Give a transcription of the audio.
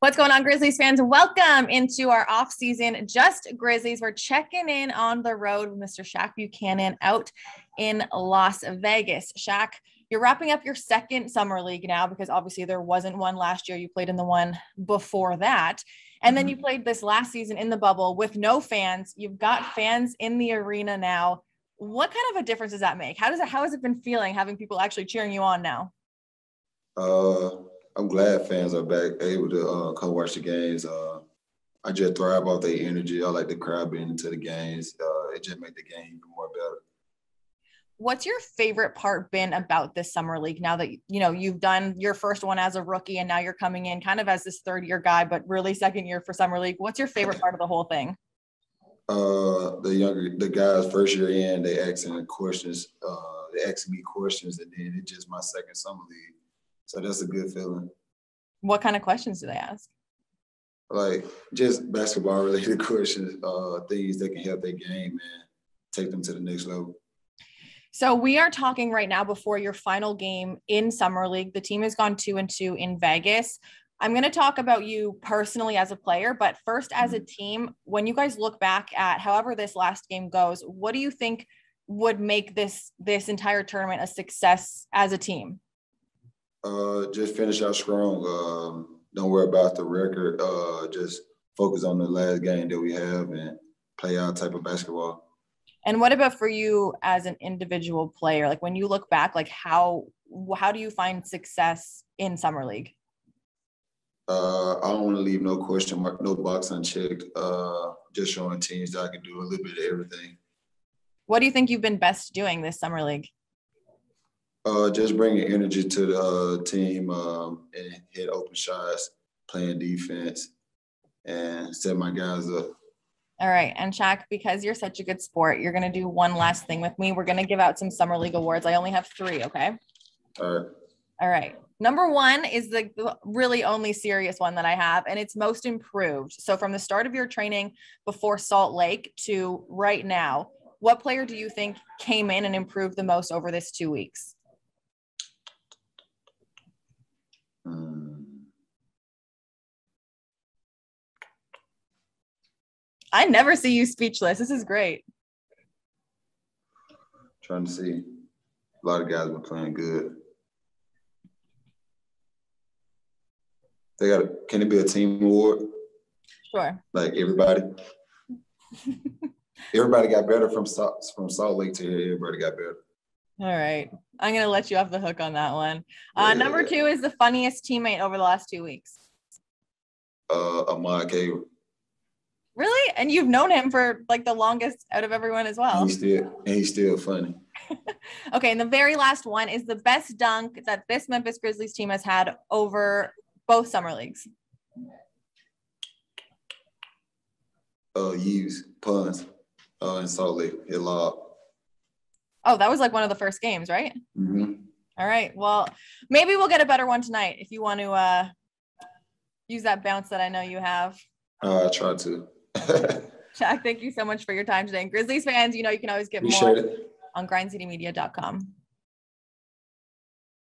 What's going on, Grizzlies fans? Welcome into our off-season Just Grizzlies. We're checking in on the road with Mr. Shaq Buchanan out in Las Vegas. Shaq, you're wrapping up your second summer league now, because obviously there wasn't one last year. You played in the one before that. And then you played this last season in the bubble with no fans. You've got fans in the arena now. What kind of a difference does that make? How has it been feeling having people actually cheering you on now? I'm glad fans are back, able to come watch the games. I just thrive off their energy. I like the crowd being into the games. It just makes the game even more better. What's your favorite part been about this summer league now that, you know, you've done your first one as a rookie and now you're coming in kind of as this third-year guy, but really second year for summer league? What's your favorite part of the whole thing? The guys first year in, they asking questions. They asking me questions, and then it's just my second summer league. So that's a good feeling. What kind of questions do they ask? Like just basketball related questions, things that can help their game and take them to the next level. So we are talking right now before your final game in Summer League. The team has gone 2-2 in Vegas. I'm going to talk about you personally as a player, but first as a team, when you guys look back at however this last game goes, what do you think would make this entire tournament a success as a team? Just finish out strong. Don't worry about the record. Just focus on the last game that we have and play our type of basketball. And what about for you as an individual player? Like when you look back, like how do you find success in Summer League? I don't want to leave no question mark, no box unchecked. Just showing teams that I can do a little bit of everything. What do you think you've been best doing this Summer League? Just bringing energy to the team and hit open shots, playing defense, and set my guys up. All right. And Shaq, because you're such a good sport, you're going to do one last thing with me. We're going to give out some Summer League awards. I only have 3, okay? All right. All right. Number 1 is the really only serious one that I have, and it's most improved. So from the start of your training before Salt Lake to right now, what player do you think came in and improved the most over this 2 weeks? I never see you speechless. This is great. Trying to see. A lot of guys been playing good. They got. Can it be a team award? Sure. Like everybody. Everybody got better from Salt Lake to here. Everybody got better. All right. I'm going to let you off the hook on that one. Yeah. Number 2 is the funniest teammate over the last 2 weeks. Ahmad Caver. Really? And you've known him for like the longest out of everyone as well. He's still funny. Okay. And the very last one is the best dunk that this Memphis Grizzlies team has had over both summer leagues. Use puns in Salt Lake. It logged. Oh, that was like one of the first games, right? Mm-hmm. All right. Well, maybe we'll get a better one tonight if you want to use that bounce that I know you have. I try to. Shaq, thank you so much for your time today. And Grizzlies fans, you know you can always get more on grindcitymedia.com.